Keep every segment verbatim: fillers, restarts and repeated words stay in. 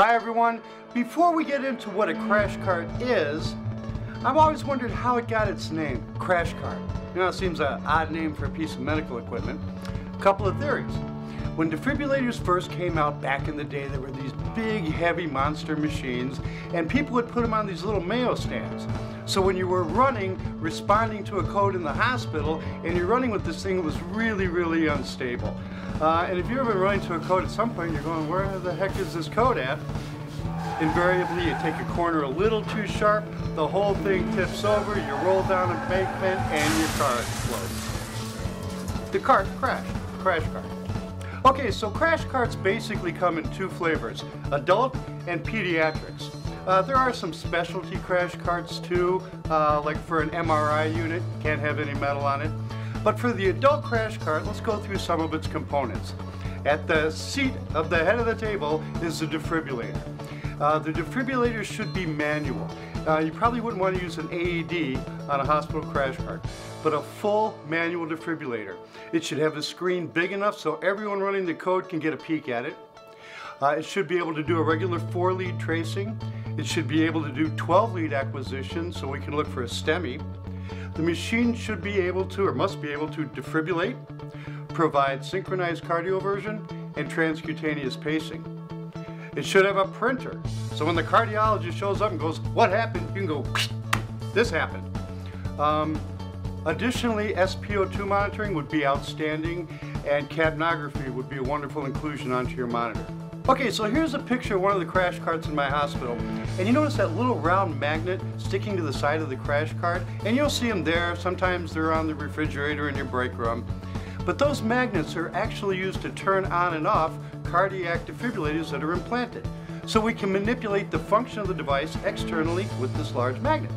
Hi everyone. Before we get into what a crash cart is, I've always wondered how it got its name, crash cart. You know, it seems an odd name for a piece of medical equipment. A couple of theories. When defibrillators first came out back in the day, there were these big, heavy monster machines, and people would put them on these little Mayo stands. So when you were running, responding to a code in the hospital, and you're running with this thing, it was really, really unstable. Uh, and if you're ever running to a code at some point, you're going, where the heck is this code at? Invariably, you take a corner a little too sharp, the whole thing tips over, you roll down an embankment, and your car explodes. The cart crashed. Crash cart. Okay, so crash carts basically come in two flavors, adult and pediatrics. Uh, there are some specialty crash carts too, uh, like for an M R I unit, can't have any metal on it. But for the adult crash cart, let's go through some of its components. At the seat of the head of the table is the defibrillator. Uh, the defibrillator should be manual. Uh, you probably wouldn't want to use an A E D on a hospital crash cart, but a full manual defibrillator. It should have a screen big enough so everyone running the code can get a peek at it. Uh, it should be able to do a regular four lead tracing. It should be able to do twelve lead acquisition so we can look for a STEMI. The machine should be able to, or must be able to, defibrillate, provide synchronized cardioversion, and transcutaneous pacing. It should have a printer, so when the cardiologist shows up and goes, what happened? You can go, this happened. Um, Additionally, S P O two monitoring would be outstanding, and capnography would be a wonderful inclusion onto your monitor. Okay, so here's a picture of one of the crash carts in my hospital, and you notice that little round magnet sticking to the side of the crash cart, and you'll see them there. Sometimes they're on the refrigerator in your break room, but those magnets are actually used to turn on and off cardiac defibrillators that are implanted, so we can manipulate the function of the device externally with this large magnet.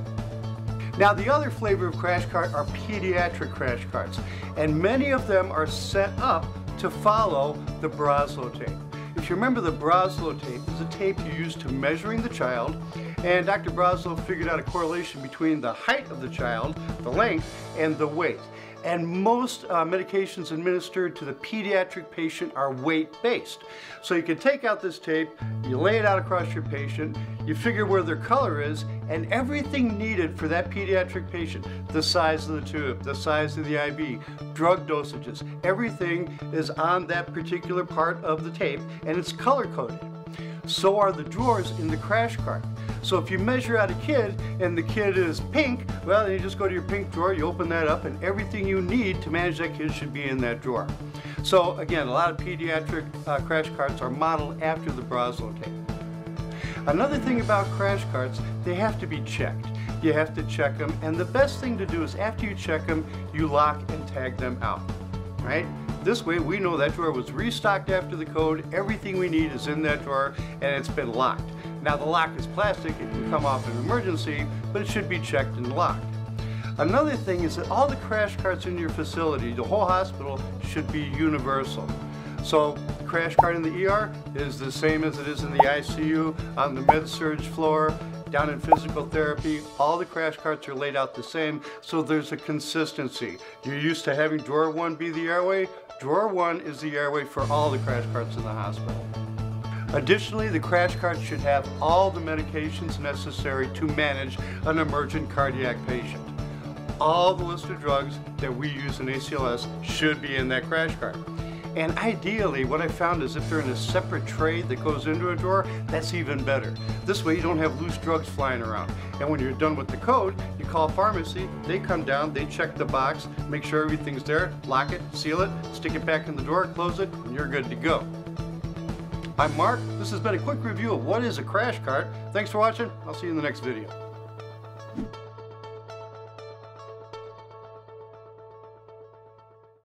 Now, the other flavor of crash cart are pediatric crash carts, and many of them are set up to follow the Broselow tape. If you remember, the Broselow tape is a tape you use to measuring the child, and Doctor Broselow figured out a correlation between the height of the child, the length, and the weight. And most uh, medications administered to the pediatric patient are weight-based. So you can take out this tape, you lay it out across your patient, you figure where their color is, and everything needed for that pediatric patient, the size of the tube, the size of the I V, drug dosages, everything is on that particular part of the tape, and it's color-coded. So are the drawers in the crash cart. So if you measure out a kid and the kid is pink, well, then you just go to your pink drawer, you open that up, and everything you need to manage that kid should be in that drawer. So again, a lot of pediatric uh, crash carts are modeled after the Broselow tape. Another thing about crash carts, they have to be checked. You have to check them, and the best thing to do is after you check them, you lock and tag them out, right? This way we know that drawer was restocked after the code, everything we need is in that drawer, and it's been locked. Now the lock is plastic, it can come off in an emergency, but it should be checked and locked. Another thing is that all the crash carts in your facility, the whole hospital, should be universal. So the crash cart in the E R is the same as it is in the I C U, on the med-surg floor, down in physical therapy, all the crash carts are laid out the same, so there's a consistency. You're used to having drawer one be the airway, drawer one is the airway for all the crash carts in the hospital. Additionally, the crash cart should have all the medications necessary to manage an emergent cardiac patient. All the list of drugs that we use in A C L S should be in that crash cart. And ideally, what I found is if they're in a separate tray that goes into a drawer, that's even better. This way you don't have loose drugs flying around. And when you're done with the code, you call pharmacy, they come down, they check the box, make sure everything's there, lock it, seal it, stick it back in the drawer, close it, and you're good to go. I'm Mark. This has been a quick review of what is a crash cart. Thanks for watching. I'll see you in the next video.